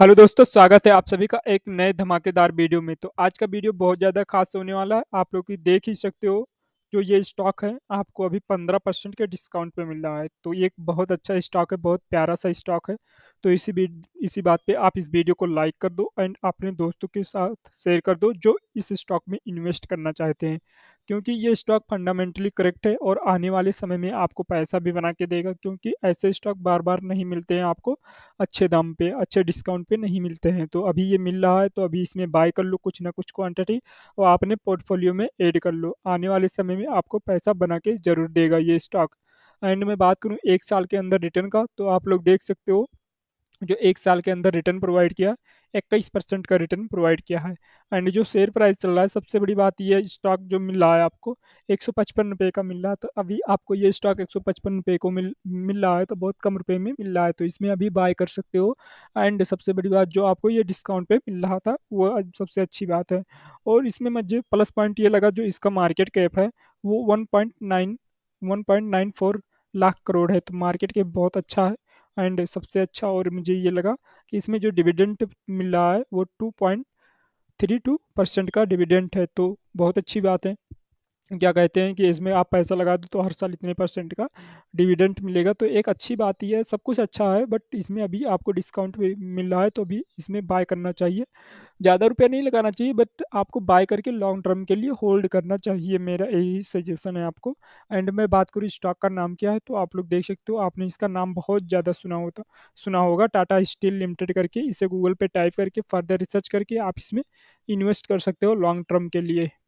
Hello दोस्तों, स्वागत है आप सभी का एक नए धमाकेदार वीडियो में। तो आज का वीडियो बहुत ज़्यादा खास होने वाला है। आप लोग देख ही सकते हो जो ये स्टॉक है आपको अभी 15% के डिस्काउंट पे मिल रहा है। तो ये एक बहुत अच्छा स्टॉक है, बहुत प्यारा सा स्टॉक है। तो इसी बात पे आप इस वीडियो को लाइक कर दो एंड अपने दोस्तों के साथ शेयर कर दो जो इस स्टॉक में इन्वेस्ट करना चाहते हैं, क्योंकि ये स्टॉक फंडामेंटली करेक्ट है और आने वाले समय में आपको पैसा भी बना के देगा, क्योंकि ऐसे स्टॉक बार बार नहीं मिलते हैं, आपको अच्छे दाम पे अच्छे डिस्काउंट पे नहीं मिलते हैं। तो अभी ये मिल रहा है तो अभी इसमें बाय कर लो कुछ ना कुछ क्वांटिटी और आपने पोर्टफोलियो में ऐड कर लो। आने वाले समय में आपको पैसा बना के ज़रूर देगा ये स्टॉक। एंड मैं बात करूँ 1 साल के अंदर रिटर्न का, तो आप लोग देख सकते हो जो 1 साल के अंदर रिटर्न प्रोवाइड किया, 21% का रिटर्न प्रोवाइड किया है। एंड जो शेयर प्राइस चल रहा है, सबसे बड़ी बात यह स्टॉक जो मिल रहा है आपको 155 रुपये का मिल रहा है। तो अभी आपको ये स्टॉक 155 रुपये को मिल रहा है, तो बहुत कम रुपए में मिल रहा है, तो इसमें अभी बाय कर सकते हो। एंड सबसे बड़ी बात जो आपको ये डिस्काउंट पे मिल रहा था वो सबसे अच्छी बात है। और इसमें मुझे प्लस पॉइंट ये लगा जो इसका मार्केट कैप है वो 1.94 लाख करोड़ है, तो मार्केट कैप बहुत अच्छा है। एंड सबसे अच्छा और मुझे ये लगा कि इसमें जो डिविडेंड मिल रहा है वो 2.32% का डिविडेंड है, तो बहुत अच्छी बात है। क्या कहते हैं कि इसमें आप पैसा लगा दो तो हर साल इतने % का डिविडेंड मिलेगा, तो एक अच्छी बात ही है। सब कुछ अच्छा है, बट इसमें अभी आपको डिस्काउंट भी मिल रहा है, तो अभी इसमें बाय करना चाहिए। ज़्यादा रुपया नहीं लगाना चाहिए, बट आपको बाय करके लॉन्ग टर्म के लिए होल्ड करना चाहिए, मेरा यही सजेशन है आपको। एंड मैं बात करूँ स्टॉक का नाम क्या है, तो आप लोग देख सकते हो, आपने इसका नाम बहुत ज़्यादा सुना होगा टाटा स्टील लिमिटेड करके। इसे गूगल पर टाइप करके फर्दर रिसर्च करके आप इसमें इन्वेस्ट कर सकते हो लॉन्ग टर्म के लिए।